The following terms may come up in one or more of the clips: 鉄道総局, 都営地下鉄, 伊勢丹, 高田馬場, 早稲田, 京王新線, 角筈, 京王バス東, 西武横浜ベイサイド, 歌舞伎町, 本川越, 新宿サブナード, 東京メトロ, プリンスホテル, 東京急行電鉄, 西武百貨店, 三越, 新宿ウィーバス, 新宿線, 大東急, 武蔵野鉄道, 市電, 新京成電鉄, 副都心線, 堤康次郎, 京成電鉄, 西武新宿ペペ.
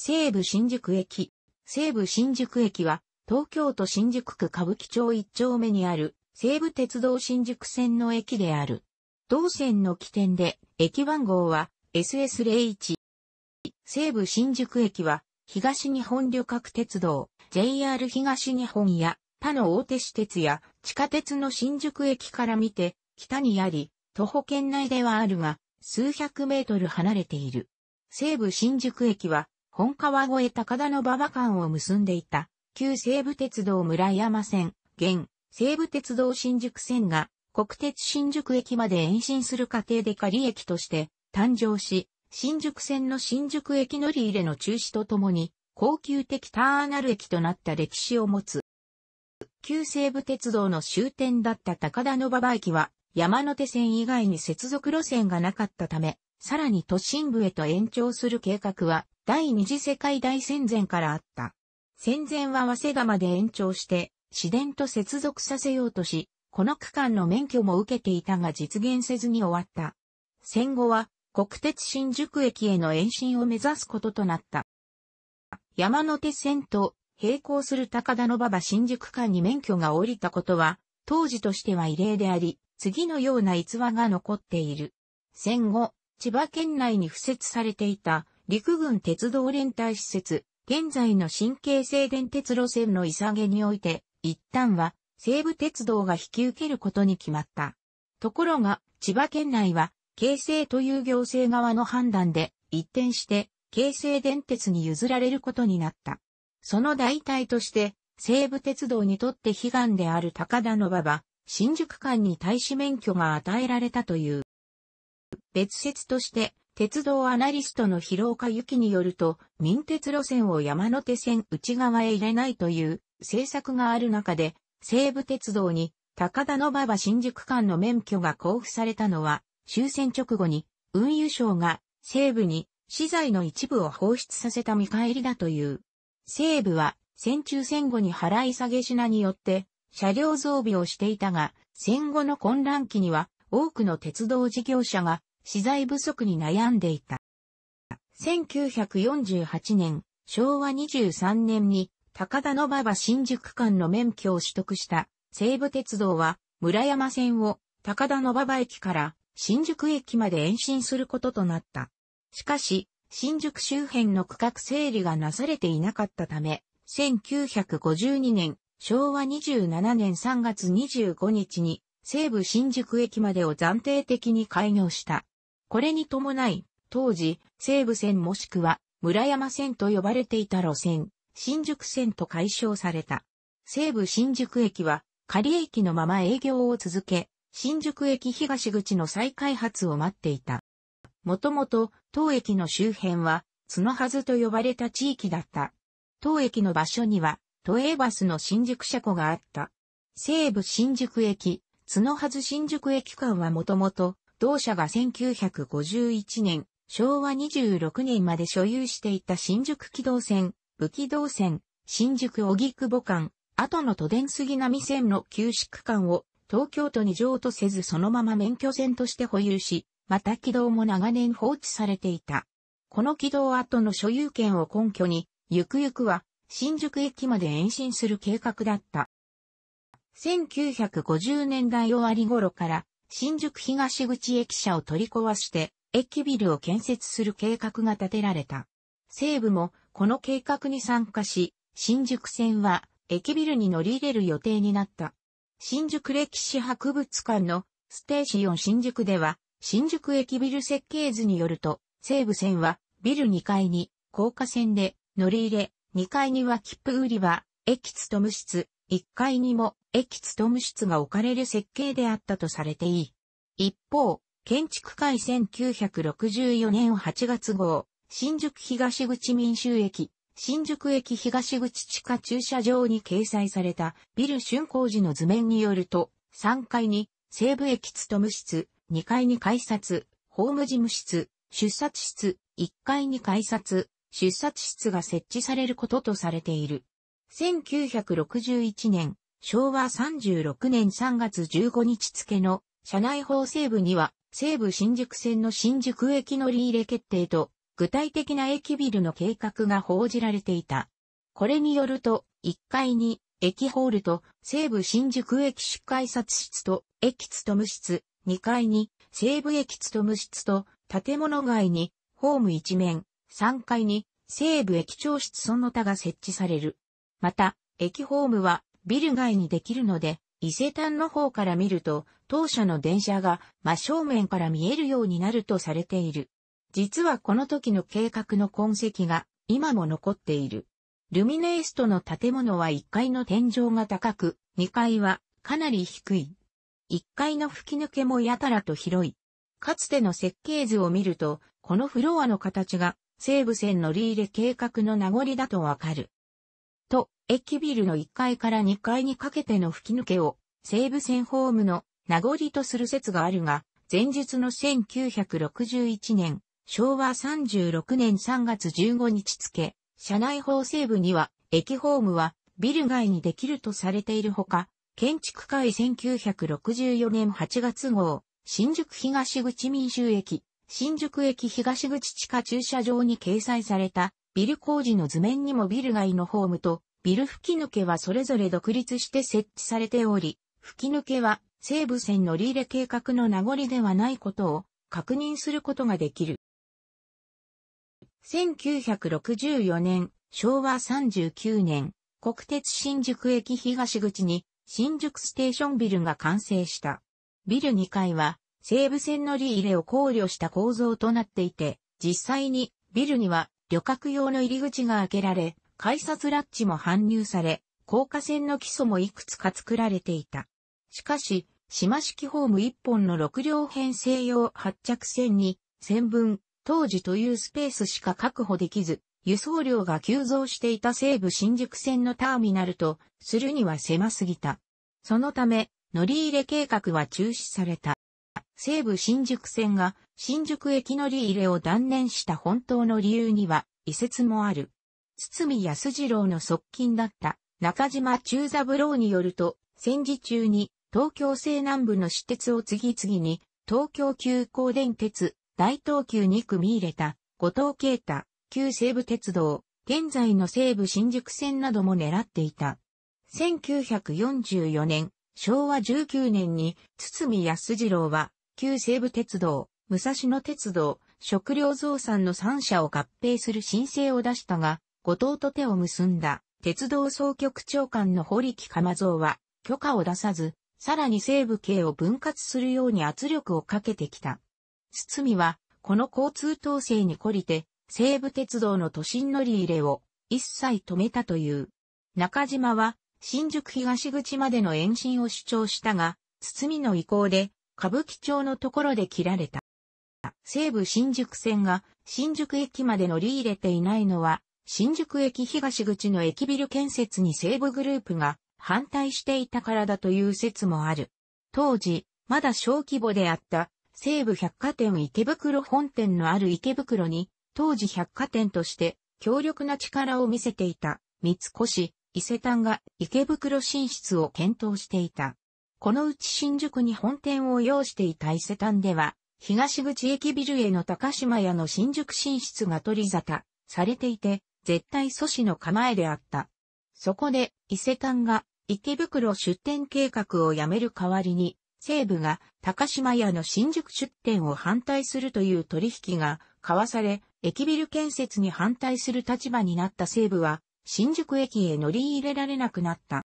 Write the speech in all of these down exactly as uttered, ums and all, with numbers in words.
西武新宿駅。西武新宿駅は、東京都新宿区歌舞伎町一丁目にある、西武鉄道新宿線の駅である。同線の起点で、駅番号は エスエスゼロいち。西武新宿駅は、東日本旅客鉄道、ジェイアール 東日本や、他の大手私鉄や、地下鉄の新宿駅から見て、北にあり、徒歩圏内ではあるが、数百メートル離れている。西武新宿駅は、本川越高田馬場間を結んでいた、旧西武鉄道村山線、現、西武鉄道新宿線が、国鉄新宿駅まで延伸する過程で仮駅として誕生し、新宿線の新宿駅乗り入れの中止とともに、恒久的ターナル駅となった歴史を持つ。旧西武鉄道の終点だった高田馬場駅は、山手線以外に接続路線がなかったため、さらに都心部へと延長する計画は、第二次世界大戦前からあった。戦前は早稲田まで延長して、市電と接続させようとし、この区間の免許も受けていたが実現せずに終わった。戦後は国鉄新宿駅への延伸を目指すこととなった。山手線と並行する高田馬場新宿間に免許が降りたことは、当時としては異例であり、次のような逸話が残っている。戦後、千葉県内に敷設されていた陸軍鉄道連帯施設、現在の新京成電鉄路線のいさげにおいて、一旦は西武鉄道が引き受けることに決まった。ところが、千葉県内は、京成という行政側の判断で、一転して、京成電鉄に譲られることになった。その代替として、西武鉄道にとって悲願である高田馬場、新宿間に対し免許が与えられたという。別説として、鉄道アナリストの広岡由紀によると、民鉄路線を山手線内側へ入れないという政策がある中で、西武鉄道に高田馬場新宿間の免許が交付されたのは終戦直後に運輸省が西武に資材の一部を放出させた見返りだという。西武は戦中戦後に払い下げ品によって車両増備をしていたが戦後の混乱期には多くの鉄道事業者が資材不足に悩んでいた。せんきゅうひゃくよんじゅうはちねんしょうわにじゅうさんねんに高田馬場新宿間の免許を取得した西武鉄道は村山線を高田馬場駅から新宿駅まで延伸することとなった。しかし新宿周辺の区画整理がなされていなかったためせんきゅうひゃくごじゅうにねんしょうわにじゅうななねんさんがつにじゅうごにちに西武新宿駅までを暫定的に開業した。これに伴い当時西武線もしくは村山線と呼ばれていた路線。新宿線と解消された。西武新宿駅は仮駅のまま営業を続け、新宿駅東口の再開発を待っていた。もともと当駅の周辺は角はずと呼ばれた地域だった。当駅の場所には都営バスの新宿車庫があった。西武新宿駅、角はず新宿駅間はもともと同社がせんきゅうひゃくごじゅういちねんしょうわにじゅうろくねんまで所有していた新宿軌道線。武軌道線、新宿荻窪間、後の都電杉並線の休止区間を東京都に譲渡せずそのまま免許線として保有し、また軌道も長年放置されていた。この軌道跡の所有権を根拠に、ゆくゆくは新宿駅まで延伸する計画だった。せんきゅうひゃくごじゅうねんだい終わり頃から新宿東口駅舎を取り壊して駅ビルを建設する計画が立てられた。西武もこの計画に参加し、新宿線は駅ビルに乗り入れる予定になった。新宿歴史博物館のステーション新宿では、新宿駅ビル設計図によると、西武線はビルにかいに高架線で乗り入れ、にかいには切符売り場、駅務室、いっかいにも駅務室が置かれる設計であったとされていい。一方、建築会せんきゅうひゃくろくじゅうよねんはちがつ号、新宿東口民衆駅、新宿駅東口地下駐車場に掲載されたビル竣工時の図面によると、さんがいに西武駅務室、にかいに改札、ホーム事務室、出札室、いっかいに改札、出札室が設置されることとされている。せんきゅうひゃくろくじゅういちねん、しょうわさんじゅうろくねんさんがつじゅうごにち付の社内法西部には、西武新宿線の新宿駅乗り入れ決定と、具体的な駅ビルの計画が報じられていた。これによると、いっかいに駅ホールと西武新宿駅主改札室と駅務室、にかいに西武駅務室と建物外にホーム一面、さんがいに西武駅長室その他が設置される。また、駅ホームはビル外にできるので、伊勢丹の方から見ると、当社の電車が真正面から見えるようになるとされている。実はこの時の計画の痕跡が今も残っている。ルミネエストの建物はいっかいの天井が高く、にかいはかなり低い。いっかいの吹き抜けもやたらと広い。かつての設計図を見ると、このフロアの形が西武線乗り入れ計画の名残だとわかる。と、駅ビルのいっかいからにかいにかけての吹き抜けを西武線ホームの名残とする説があるが、前述のせんきゅうひゃくろくじゅういちねん、昭和さんじゅうろくねんさんがつじゅうごにち付、社内法西部には、駅ホームはビル外にできるとされているほか、建築会せんきゅうひゃくろくじゅうよねんはちがつ号、新宿東口民衆駅、新宿駅東口地下駐車場に掲載された、ビル工事の図面にもビル外のホームと、ビル吹き抜けはそれぞれ独立して設置されており、吹き抜けは、西武線乗り入れ計画の名残ではないことを確認することができる。せんきゅうひゃくろくじゅうよねん、昭和さんじゅうきゅうねん、国鉄新宿駅東口に新宿ステーションビルが完成した。ビルにかいは西武線乗り入れを考慮した構造となっていて、実際にビルには旅客用の入り口が開けられ、改札ラッチも搬入され、高架線の基礎もいくつか作られていた。しかし、島式ホームいっぽんのろく両編成用発着線に、せんぶん、当時というスペースしか確保できず、輸送量が急増していた西武新宿線のターミナルと、するには狭すぎた。そのため、乗り入れ計画は中止された。西武新宿線が新宿駅乗り入れを断念した本当の理由には、異説もある。堤康次郎の側近だった、中島中三郎によると、戦時中に、東京西南部の私鉄を次々に東京急行電鉄、大東急に組み入れた後藤啓太、旧西武鉄道、現在の西武新宿線なども狙っていた。せんきゅうひゃくよんじゅうよねん、昭和じゅうきゅうねんに堤康次郎は旧西武鉄道、武蔵野鉄道、食料増産のさん社を合併する申請を出したが、後藤と手を結んだ鉄道総局長官の堀木釜蔵は許可を出さず、さらに西武系を分割するように圧力をかけてきた。堤は、この交通統制に懲りて、西武鉄道の都心乗り入れを一切止めたという。中島は、新宿東口までの延伸を主張したが、堤の意向で、歌舞伎町のところで切られた。西武新宿線が新宿駅まで乗り入れていないのは、新宿駅東口の駅ビル建設に西武グループが、反対していたからだという説もある。当時、まだ小規模であった西武百貨店池袋本店のある池袋に、当時百貨店として強力な力を見せていた三越、伊勢丹が池袋進出を検討していた。このうち新宿に本店を要していた伊勢丹では、東口駅ビルへの高島屋の新宿進出が取り沙汰されていて、絶対阻止の構えであった。そこで、伊勢丹が池袋出店計画をやめる代わりに、西武が高島屋の新宿出店を反対するという取引が交わされ、駅ビル建設に反対する立場になった西武は、新宿駅へ乗り入れられなくなった。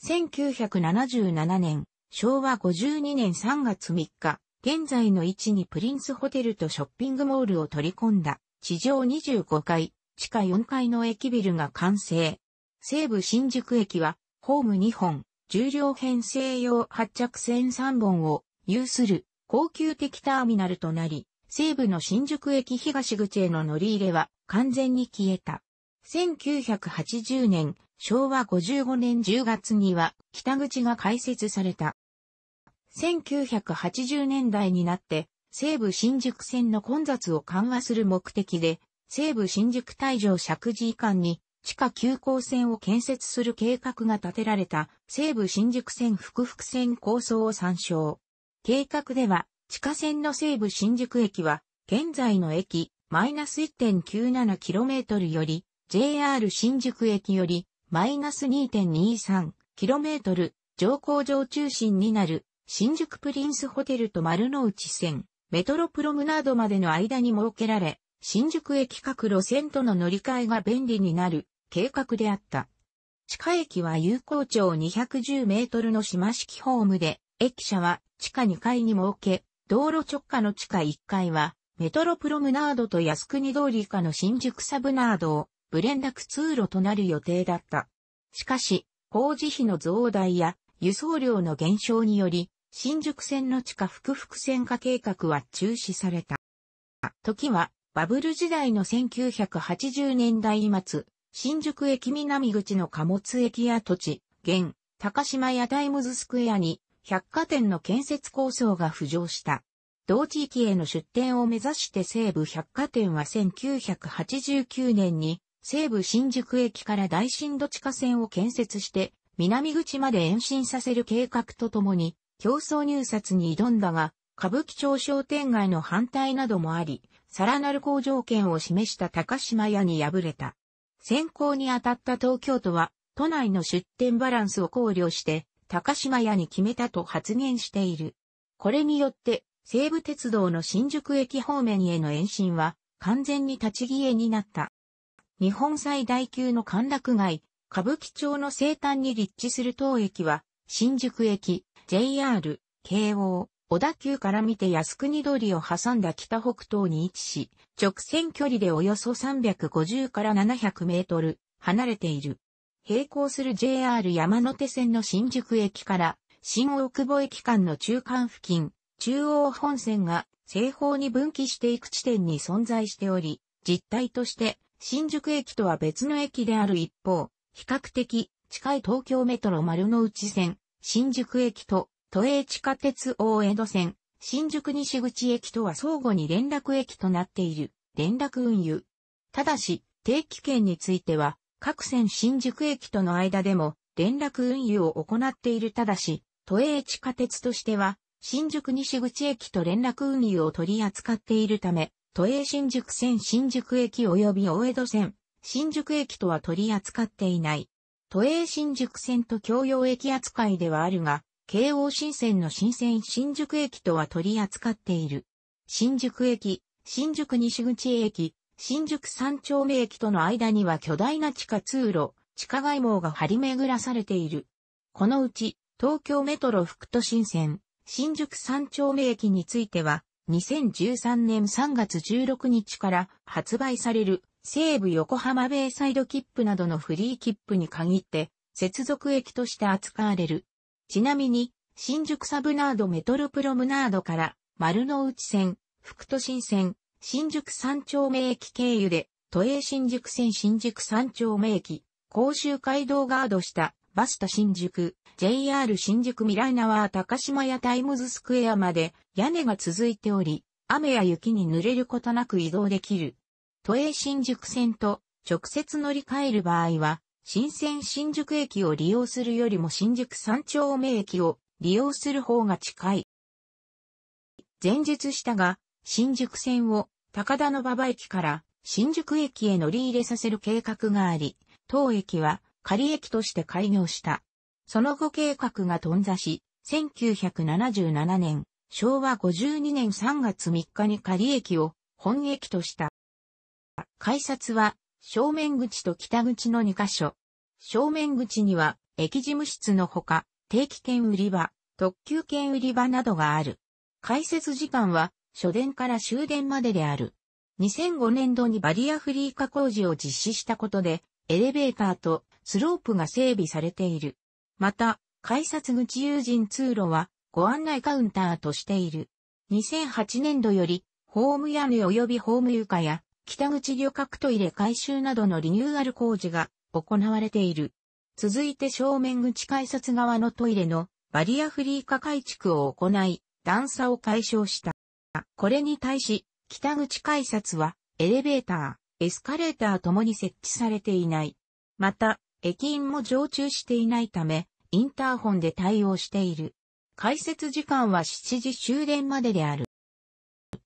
せんきゅうひゃくななじゅうななねん、昭和ごじゅうにねんさんがつみっか、現在の位置にプリンスホテルとショッピングモールを取り込んだ、地上にじゅうごかい、地下よんかいの駅ビルが完成。西武新宿駅は、ホームにほん、じゅう両編成用発着線さんぼんを有する恒久的ターミナルとなり、西武の新宿駅東口への乗り入れは完全に消えた。せんきゅうひゃくはちじゅうねん、昭和ごじゅうごねんじゅうがつには北口が開設された。せんきゅうひゃくはちじゅうねんだいになって、西武新宿線の混雑を緩和する目的で、西武新宿大城石寺以間に、地下急行線を建設する計画が立てられた西武新宿線複々線構想を参照。計画では地下線の西武新宿駅は現在の駅マイナスいってんきゅうななキロメートル より、ジェイアール 新宿駅より、マイナスにてんにさんキロメートル、乗降場中心になる、新宿プリンスホテルと丸の内線、メトロプロムナードまでの間に設けられ、新宿駅各路線との乗り換えが便利になる計画であった。地下駅は有効長にひゃくじゅうメートルの島式ホームで、駅舎は地下にかいに設け、道路直下の地下いっかいは、メトロプロムナードと靖国通り以下の新宿サブナードを、ブ連絡通路となる予定だった。しかし、工事費の増大や輸送量の減少により、新宿線の地下複々線化計画は中止された。時は、バブル時代のせんきゅうひゃくはちじゅうねんだいまつ、新宿駅南口の貨物駅や跡地、現、高島屋タイムズスクエアに、百貨店の建設構想が浮上した。同地域への出店を目指して西武百貨店はせんきゅうひゃくはちじゅうきゅうねんに西武新宿駅から大深度地下線を建設して南口まで延伸させる計画とともに競争入札に挑んだが歌舞伎町商店街の反対などもありさらなる好条件を示した高島屋に敗れた。選考に当たった東京都は都内の出店バランスを考慮して高島屋に決めたと発言している。これによって西武鉄道の新宿駅方面への延伸は完全に立ち消えになった。日本最大級の歓楽街、歌舞伎町の西端に立地する当駅は、新宿駅、ジェイアール、京王、小田急から見て靖国通りを挟んだ北北東に位置し、直線距離でおよそさんびゃくごじゅうからななひゃくメートル離れている。並行する ジェイアール 山手線の新宿駅から新大久保駅間の中間付近、中央本線が西方に分岐していく地点に存在しており、実態として新宿駅とは別の駅である一方、比較的近い東京メトロ丸の内線、新宿駅と都営地下鉄大江戸線、新宿西口駅とは相互に連絡駅となっている連絡運輸。ただし、定期券については各線新宿駅との間でも連絡運輸を行っているただし、都営地下鉄としては、新宿西口駅と連絡運輸を取り扱っているため、都営新宿線新宿駅及び大江戸線、新宿駅とは取り扱っていない。都営新宿線と共用駅扱いではあるが、京王新線の新線新宿駅とは取り扱っている。新宿駅、新宿西口駅、新宿三丁目駅との間には巨大な地下通路、地下街網が張り巡らされている。このうち、東京メトロ副都心線、新宿三丁目駅については、にせんじゅうさんねんさんがつじゅうろくにちから発売される西武横浜ベイサイド切符などのフリー切符に限って、接続駅として扱われる。ちなみに、新宿サブナードメトロプロムナードから丸の内線、副都心線、新宿三丁目駅経由で、都営新宿線新宿三丁目駅、甲州街道ガードした、バスタ新宿、ジェイアール 新宿ミライナワー高島屋タイムズスクエアまで屋根が続いており、雨や雪に濡れることなく移動できる。都営新宿線と直接乗り換える場合は、新線新宿駅を利用するよりも新宿三丁目駅を利用する方が近い。前述したが、新宿線を高田馬場駅から新宿駅へ乗り入れさせる計画があり、当駅は仮駅として開業した。その後計画が頓挫し、せんきゅうひゃくななじゅうななねん、しょうわごじゅうにねんさんがつみっかに仮駅を本駅とした。改札は正面口と北口のにかしょ。正面口には駅事務室のほか、定期券売り場、特急券売り場などがある。開設時間は初電から終電までである。にせんごねんどにバリアフリー化工事を実施したことで、エレベーターとスロープが整備されている。また、改札口有人通路はご案内カウンターとしている。にせんはちねんどより、ホーム屋根及びホーム床や北口旅客トイレ改修などのリニューアル工事が行われている。続いて正面口改札側のトイレのバリアフリー化改築を行い、段差を解消した。これに対し、北口改札はエレベーター、エスカレーターともに設置されていない。また、駅員も常駐していないため、インターホンで対応している。開設時間はしちじ終電までである。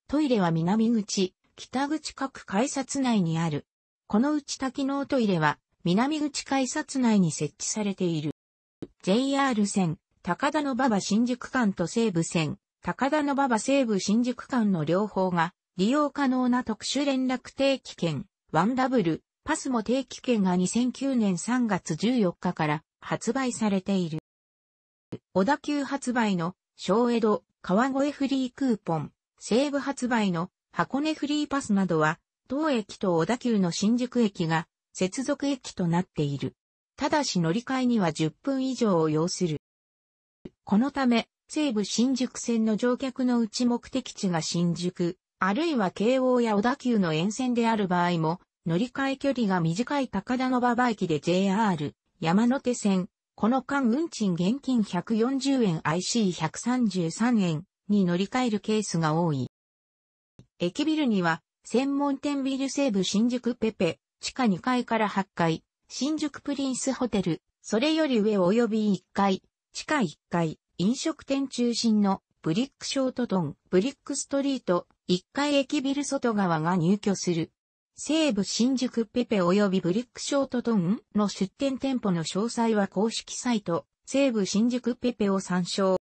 トイレは南口、北口各改札内にある。このうち多機能トイレは南口改札内に設置されている。ジェイアール 線、高田馬場新宿間と西武線、高田馬場西武新宿間の両方が利用可能な特殊連絡定期券、ワンダブル、パスモ定期券がにせんきゅうねんさんがつじゅうよっかから発売されている。小田急発売の小江戸、川越フリークーポン、西武発売の箱根フリーパスなどは、当駅と小田急の新宿駅が接続駅となっている。ただし乗り換えにはじゅっぷん以上を要する。このため、西武新宿線の乗客のうち目的地が新宿、あるいは京王や小田急の沿線である場合も、乗り換え距離が短い高田馬場駅で ジェイアール、山手線、この間運賃現金ひゃくよんじゅうえん アイシーひゃくさんじゅうさんえんに乗り換えるケースが多い。駅ビルには、専門店ビル西武新宿ペペ、地下にかいからはちかい、新宿プリンスホテル、それより上及びいっかい、地下いっかい、飲食店中心のブリックショートトン、ブリックストリート、いっかい駅ビル外側が入居する。西武新宿ペペ及びブリックショートトンの出店店舗の詳細は公式サイト、西武新宿ペペを参照。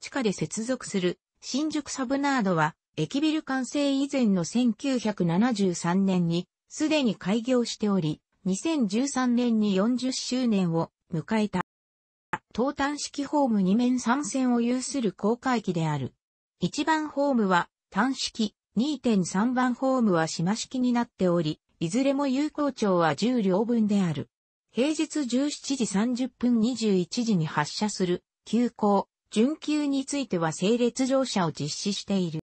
地下で接続する新宿サブナードは、駅ビル完成以前のせんきゅうひゃくななじゅうさんねんにすでに開業しており、にせんじゅうさんねんによんじゅっしゅうねんを迎えた。東端式ホームにめんさんせんを有する高架駅である。いちばんホームは単式、にてんさんばんホームは島式になっており、いずれも有効長はじゅうりょうぶんである。平日じゅうしちじさんじゅっぷんにじゅういちじに発車する急行、準急については整列乗車を実施している。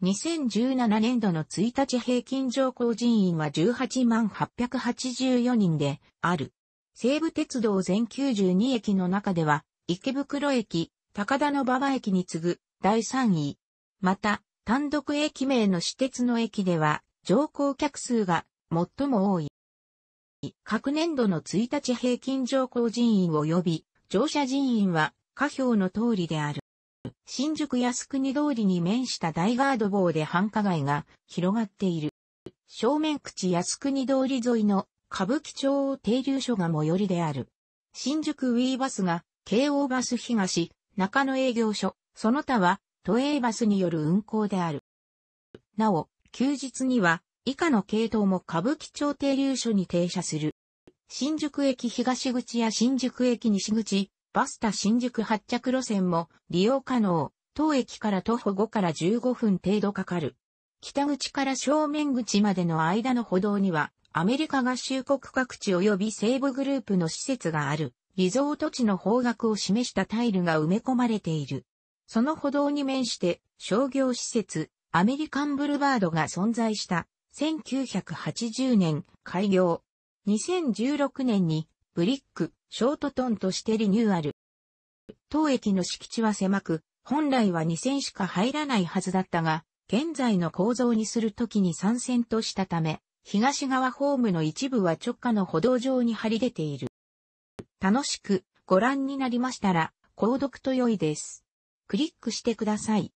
にせんじゅうななねんどのいちにち平均乗降人員はじゅうはちまんはっぴゃくはちじゅうよにんである。西武鉄道全きゅうじゅうにえきの中では、池袋駅、高田馬場駅に次ぐだいさんい。また、単独駅名の私鉄の駅では、乗降客数が最も多い。各年度のいちにち平均乗降人員及び乗車人員は、下表の通りである。新宿靖国通りに面した大ガード棒で繁華街が広がっている。正面口靖国通り沿いの歌舞伎町停留所が最寄りである。新宿ウィーバスが京王バス東、中野営業所、その他は都営バスによる運行である。なお、休日には以下の系統も歌舞伎町停留所に停車する。新宿駅東口や新宿駅西口、バスタ新宿発着路線も利用可能。当駅から徒歩ごからじゅうごふん程度かかる。北口から正面口までの間の歩道には、アメリカ合衆国各地及び西武グループの施設がある。リゾート地の方角を示したタイルが埋め込まれている。その歩道に面して、商業施設、アメリカンブルバードが存在した。せんきゅうひゃくはちじゅうねん開業。にせんじゅうろくねんに、ブリック、ショートトンとしてリニューアル。当駅の敷地は狭く、本来はにせんしか入らないはずだったが、現在の構造にするときにさんせんとしたため、東側ホームの一部は直下の歩道上に張り出ている。楽しくご覧になりましたら、購読と良いです。クリックしてください。